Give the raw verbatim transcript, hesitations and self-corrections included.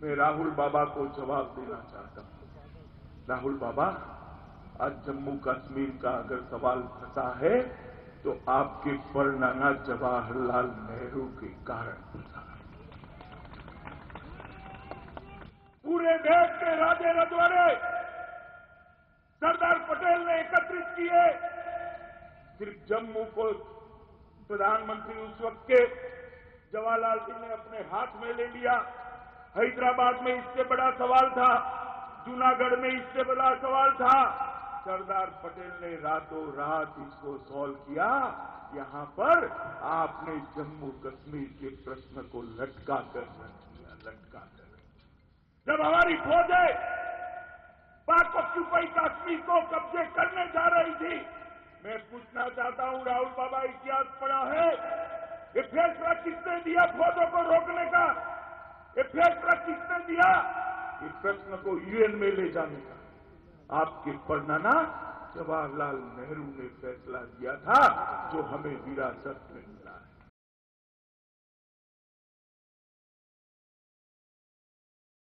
मैं राहुल बाबा को जवाब देना चाहता हूं। राहुल बाबा, आज जम्मू कश्मीर का अगर सवाल फंसा है तो आपके परनाना जवाहरलाल नेहरू के कारण फंसा। पूरे देश के राजे रजवाड़े सरदार पटेल ने एकत्रित किए, सिर्फ जम्मू को प्रधानमंत्री उस वक्त के जवाहरलाल जी ने अपने हाथ में ले लिया। हैदराबाद में इससे बड़ा सवाल था, जूनागढ़ में इससे बड़ा सवाल था। सरदार पटेल ने रातों रात इसको सॉल्व किया। यहाँ पर आपने जम्मू कश्मीर के प्रश्न को लटका कर रख दिया, लटका कर। जब हमारी फौजें पाक ऑक्यूपाई कश्मीर को कब्जे करने जा रही थी, मैं पूछना चाहता हूँ राहुल बाबा, इतिहास पढ़ा है? ये फैसला किसने दिया फौजों को रोकने का? ये फैसला किसने दिया इस प्रश्न को यूएन में ले जाने का? आपके परनाना जवाहरलाल नेहरू ने फैसला दिया था, जो हमें विरासत में मिला है।